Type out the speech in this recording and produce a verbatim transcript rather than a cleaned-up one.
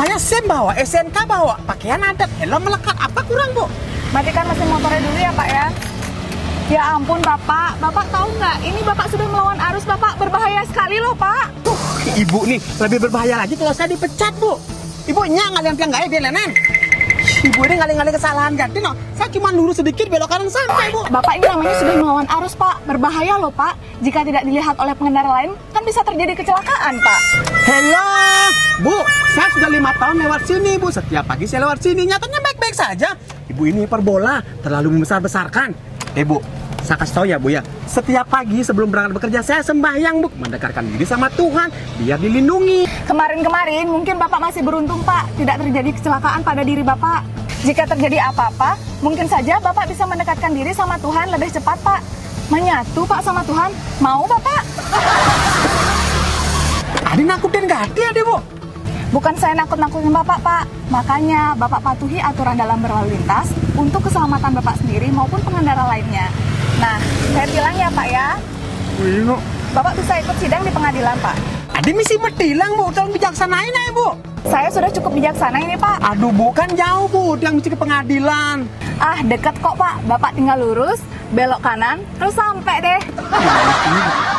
Saya SIM bawa, S N K bawa, pakaian adat, helm melekat, apa kurang, Bu? Matikan mesin motornya dulu ya, Pak ya. Ya ampun, Bapak. Bapak tahu nggak, ini Bapak sudah melawan arus, Bapak. Berbahaya sekali loh, Pak. Tuh, Ibu nih, lebih berbahaya lagi kalau saya dipecat, Bu. Ibu nyak ngaling-ngaling nggak ya, biar Ibu ini ngaling-ngaling kesalahan, ganti no. Saya cuma lurus sedikit, belok kanan sampai, Bu. Bapak ini namanya sudah melawan arus, Pak. Berbahaya loh, Pak. Jika tidak dilihat oleh pengendara lain, kan bisa terjadi kecelakaan, Pak. Hello, Bu. Saya sudah lima tahun lewat sini, Bu. Setiap pagi saya lewat sini, nyatanya baik-baik saja. Ibu ini hiperbola, terlalu membesar-besarkan. Eh, Bu, saya kasih tahu ya, Bu ya. Setiap pagi sebelum berangkat bekerja, saya sembahyang, Bu. Mendekatkan diri sama Tuhan, biar dilindungi. Kemarin-kemarin, mungkin Bapak masih beruntung, Pak. Tidak terjadi kecelakaan pada diri Bapak. Jika terjadi apa-apa, mungkin saja Bapak bisa mendekatkan diri sama Tuhan lebih cepat, Pak. Menyatu, Pak, sama Tuhan. Mau, Bapak? Adi nakutin ganti, Adi, Bu. Bukan saya nakut-nakutin Bapak, Pak. Makanya Bapak patuhi aturan dalam berlalu lintas untuk keselamatan Bapak sendiri maupun pengendara lainnya. Nah, saya bilang ya, Pak ya. Wino. Bapak bisa ikut sidang di pengadilan, Pak. Ada misi metilang, Bu. Tolong bijaksanain ya, Bu. Saya sudah cukup bijaksana ini, Pak. Aduh, Bu. Kan jauh, Bu. Yang mesti ke pengadilan. Ah, dekat kok, Pak. Bapak tinggal lurus, belok kanan, terus sampai deh.